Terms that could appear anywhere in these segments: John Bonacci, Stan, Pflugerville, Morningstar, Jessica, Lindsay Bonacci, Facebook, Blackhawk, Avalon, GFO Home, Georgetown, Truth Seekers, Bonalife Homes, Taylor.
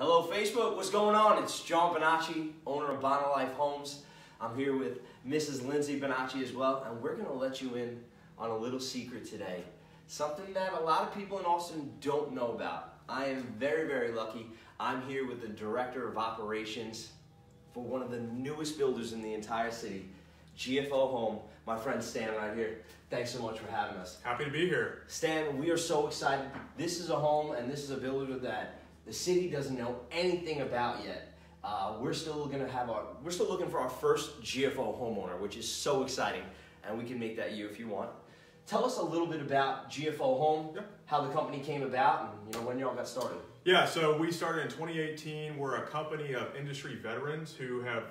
Hello Facebook, what's going on? It's John Bonacci, owner of Bonalife Homes. I'm here with Mrs. Lindsay Bonacci as well, and we're gonna let you in on a little secret today. Something that a lot of people in Austin don't know about. I am very, very lucky. I'm here with the Director of Operations for one of the newest builders in the entire city, GFO Home, my friend Stan right here. Thanks so much for having us. Happy to be here. Stan, we are so excited. This is a home and this is a builder that the city doesn't know anything about yet. We're still looking for our first GFO homeowner, which is so exciting, and we can make that you if you want. Tell us a little bit about GFO Home, how the company came about, and when y'all got started. Yeah, so we started in 2018. We're a company of industry veterans who have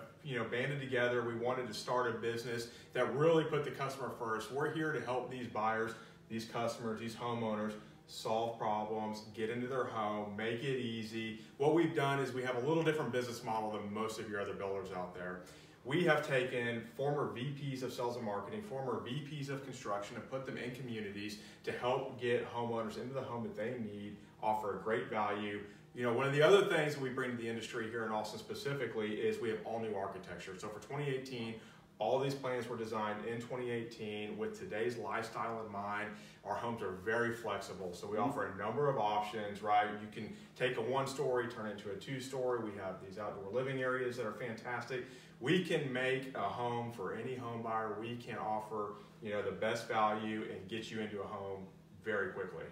banded together. We wanted to start a business that really put the customer first. We're here to help these buyers, these customers, these homeowners solve problems, get into their home, make it easy. What we've done is we have a little different business model than most of your other builders out there. We have taken former VPs of sales and marketing, former VPs of construction, and put them in communities to help get homeowners into the home that they need, offer a great value. One of the other things that we bring to the industry here in Austin specifically is we have all new architecture. So for 2018, all these plans were designed in 2018 with today's lifestyle in mind. Our homes are very flexible, so we offer a number of options, right? You can take a one-story, turn it into a two-story. We have these outdoor living areas that are fantastic. We can make a home for any home buyer. We can offer, the best value and get you into a home very quickly.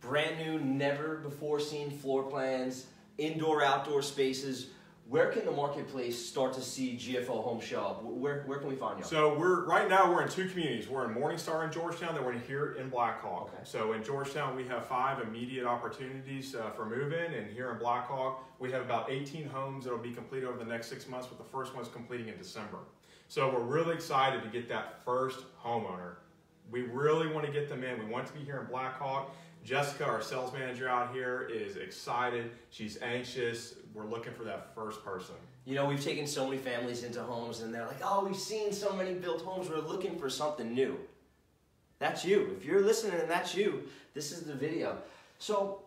Brand new, never before seen floor plans, indoor, outdoor spaces. Where can the marketplace start to see GFO Home show up? Where can we find you? So right now we're in two communities. We're in Morningstar in Georgetown, then we're here in Blackhawk. Okay. So in Georgetown, we have 5 immediate opportunities for move-in, and here in Blackhawk, we have about 18 homes that will be completed over the next 6 months, with the first one's completing in December. So we're really excited to get that first homeowner. We really want to get them in. We want to be here in Blackhawk. Jessica, our sales manager out here, is excited. She's anxious. We're looking for that first person. We've taken so many families into homes, and they're like, oh, we've seen so many built homes. We're looking for something new. That's you. If you're listening and that's you, this is the video. So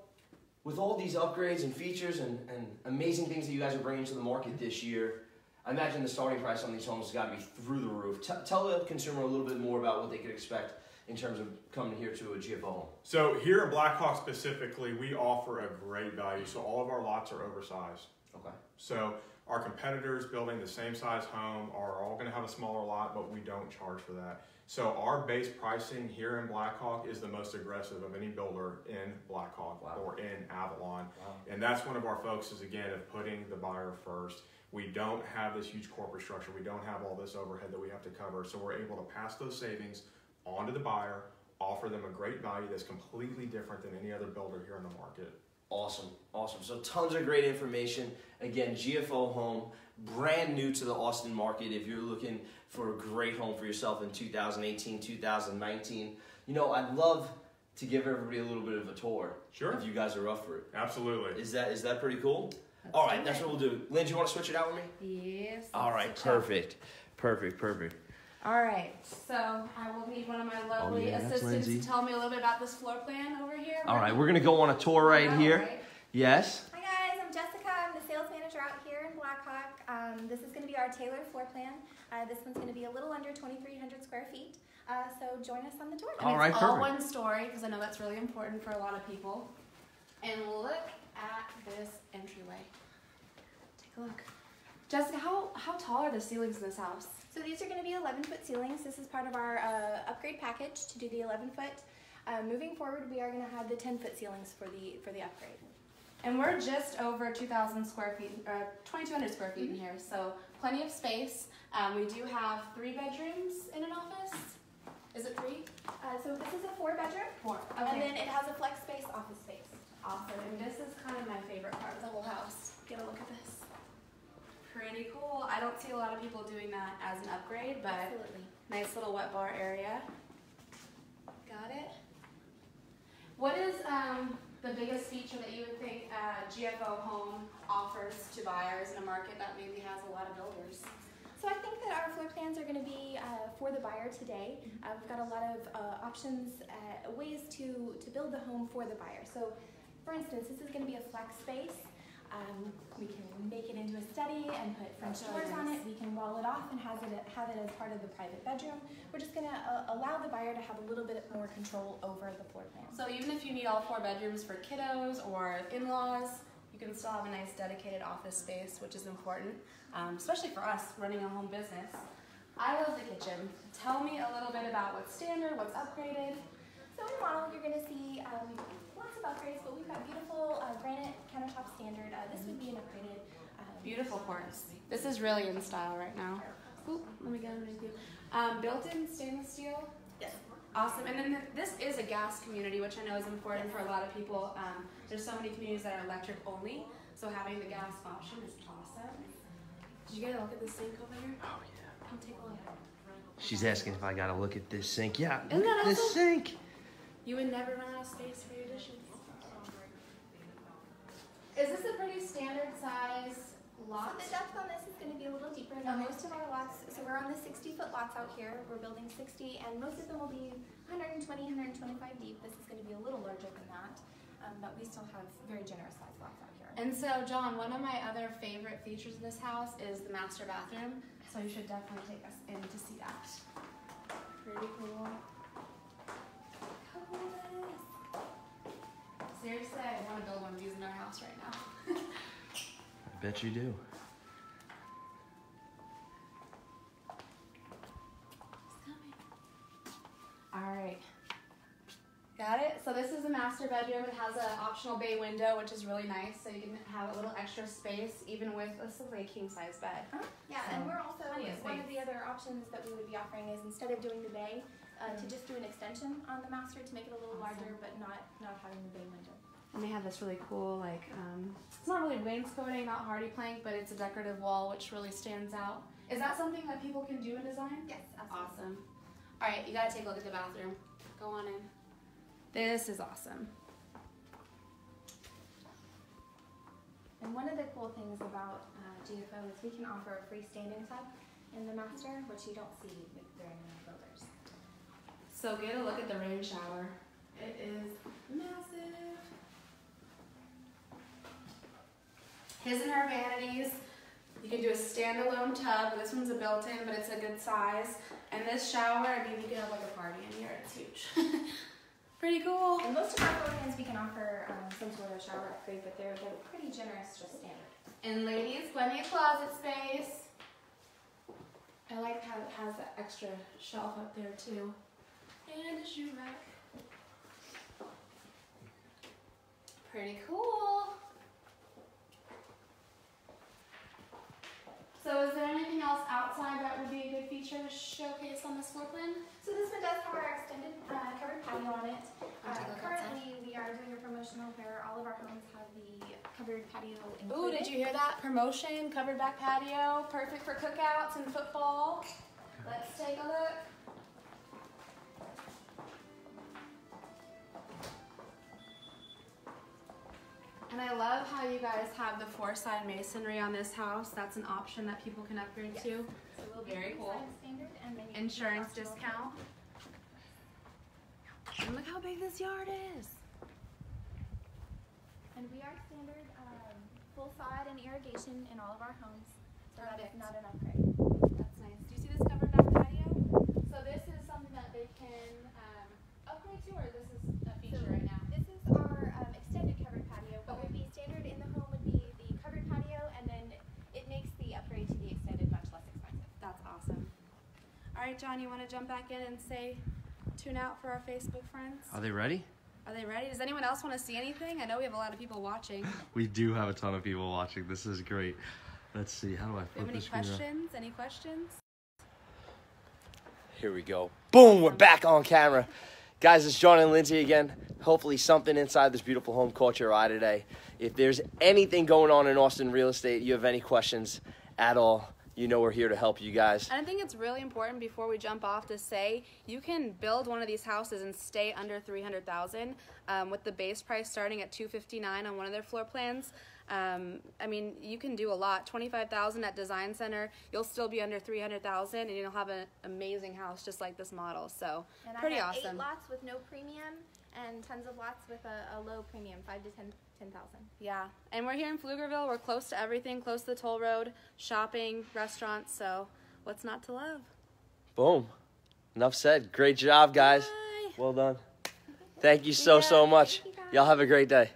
with all these upgrades and features and amazing things that you guys are bringing to the market this year, I imagine the starting price on these homes has got to be through the roof. Tell the consumer a little bit more about what they could expect in terms of coming here to a GFO home. So here in Blackhawk specifically, we offer a great value. So all of our lots are oversized. Okay. So our competitors building the same size home are all gonna have a smaller lot, but we don't charge for that. So our base pricing here in Blackhawk is the most aggressive of any builder in Blackhawk or in Avalon. And that's one of our focuses, again, of putting the buyer first. We don't have this huge corporate structure. We don't have all this overhead that we have to cover. So we're able to pass those savings onto the buyer, offer them a great value that's completely different than any other builder here in the market. Awesome, awesome. So tons of great information. Again, GFO Home, brand new to the Austin market. If you're looking for a great home for yourself in 2018, 2019, I'd love to give everybody a little bit of a tour. Sure. If you guys are up for it. Absolutely. Is that pretty cool? All right, that's what we'll do. Lynn, do you want to switch it out with me? Yes. All right, perfect, perfect, perfect. All right, so I will need one of my lovely assistants to tell me a little bit about this floor plan over here. All right, we're going to go on a tour right here. Right? Yes. Hi guys, I'm Jessica. I'm the sales manager out here in Blackhawk. This is going to be our Taylor floor plan. This one's going to be a little under 2,300 square feet. So join us on the tour. All right, perfect. All one story, because I know that's really important for a lot of people. And look at this entryway. Take a look. Jessica, how tall are the ceilings in this house? So these are going to be 11-foot ceilings. This is part of our upgrade package to do the 11-foot. Moving forward, we are going to have the 10-foot ceilings for the upgrade. And we're just over 2,000 square feet, or 2,200 square feet in here, so plenty of space. We do have 3 bedrooms in an office. Is it 3? So this is a 4-bedroom. 4. Okay. And then it has a flex space, office space. Awesome. And this is kind of my favorite part of the whole house. Get a look at this. Pretty cool. I don't see a lot of people doing that as an upgrade, but absolutely. Nice little wet bar area. Got it. What is the biggest feature that you would think GFO Home offers to buyers in a market that maybe has a lot of builders? So I think that our floor plans are going to be for the buyer today. We've got a lot of options, ways to build the home for the buyer. So for instance, this is going to be a flex space. We can make it into a study and put French doors on it. We can wall it off and have it as part of the private bedroom. We're just going to allow the buyer to have a little bit more control over the floor plan. So even if you need all four bedrooms for kiddos or in-laws, you can still have a nice dedicated office space, which is important, especially for us running a home business. I love the kitchen. Tell me a little bit about what's standard, what's upgraded. So in the model, you're going to see lots of upgrades, but we've got beautiful granite countertop standard. This would be an upgraded. Beautiful quartz. This is really in style right now. Ooh, let me go underneath you. Built-in stainless steel. Yes. Awesome. And then this is a gas community, which I know is important for a lot of people. There's so many communities that are electric only, so having the gas option is awesome. Did you get a look at this sink over here? Oh yeah. Come take a look at it. She's asking if I got to look at this sink. Yeah. Isn't that awesome? This sink. You would never run out of space for your dishes. Is this a pretty standard size lot? So the depth on this is going to be a little deeper. Now most of our lots, so we're on the 60-foot lots out here. We're building 60, and most of them will be 120, 125 deep. This is going to be a little larger than that, but we still have very generous size lots out here. And so, John, one of my other favorite features of this house is the master bathroom. So you should definitely take us in to see that. Pretty cool. Seriously, I want to build one of these in our house right now. I bet you do. It's coming. All right. Got it? So this is the master bedroom. It has an optional bay window, which is really nice. So you can have a little extra space, even with a king-size bed. Huh? Yeah, so, and we're also, one of the other options that we would be offering is instead of doing the bay, to just do an extension on the master to make it a little larger, but not having the bay window. And they have this really cool, like, it's not really wainscoting, not hardy plank, but it's a decorative wall, which really stands out. Is that something that people can do in design? Yes, absolutely. Awesome. All right, you gotta take a look at the bathroom. Go on in. This is awesome. And one of the cool things about GFO is we can offer a freestanding tub in the master, which you don't see with very many builders. So get a look at the rain shower. It is massive. His and her vanities. You can do a standalone tub. This one's a built-in, but it's a good size. And this shower, I mean, you can have like a party in here. It's huge. Pretty cool. And most of our floor plans, we can offer some sort of shower upgrade, but they're pretty generous, just standard. And ladies, plenty of closet space. I like how it has that extra shelf up there too. And a shoe rack. Pretty cool. So is there anything else outside that would be a good feature to showcase on this floor plan? So this one does have our extended covered patio on it. Currently we are doing a promotional where all of our homes have the covered patio included. Ooh, did you hear that? Promotion, covered back patio, perfect for cookouts and football. Let's take a look. And I love how you guys have the four-side masonry on this house. That's an option that people can upgrade to. So we'll very cool. And then insurance discount. And look how big this yard is. And we are standard full sod and irrigation in all of our homes. So that is not an upgrade. That's nice. Do you see this covered back patio? So this is something that they can upgrade to, or this is a feature right now? This is our extended covered patio. What would be standard in the home would be the covered patio, and then it makes the upgrade to the extended much less expensive. That's awesome. All right, John, you want to jump back in and say tune out for our Facebook friends? Are they ready? Are they ready? Does anyone else want to see anything? I know we have a lot of people watching. We do have a ton of people watching. This is great. Let's see. How do I flip this screen around? Any questions? Here we go. Boom, we're back on camera. Guys, it's John and Lindsay again. Hopefully something inside this beautiful home caught your eye today. If there's anything going on in Austin real estate, you have any questions at all, you know we're here to help you guys. And I think it's really important before we jump off to say, you can build one of these houses and stay under $300,000 with the base price starting at $259,000 on one of their floor plans. I mean, you can do a lot. $25,000 at Design Center, you'll still be under $300,000, and you'll have an amazing house just like this model. So, pretty awesome. And I have 8 lots with no premium, and tons of lots with a low premium, 5 to 10 $10,000. Yeah, and we're here in Pflugerville. We're close to everything, close to the toll road, shopping, restaurants, so what's not to love? Boom. Enough said. Great job, guys. Bye. Well done. Thank you so much. Y'all have a great day.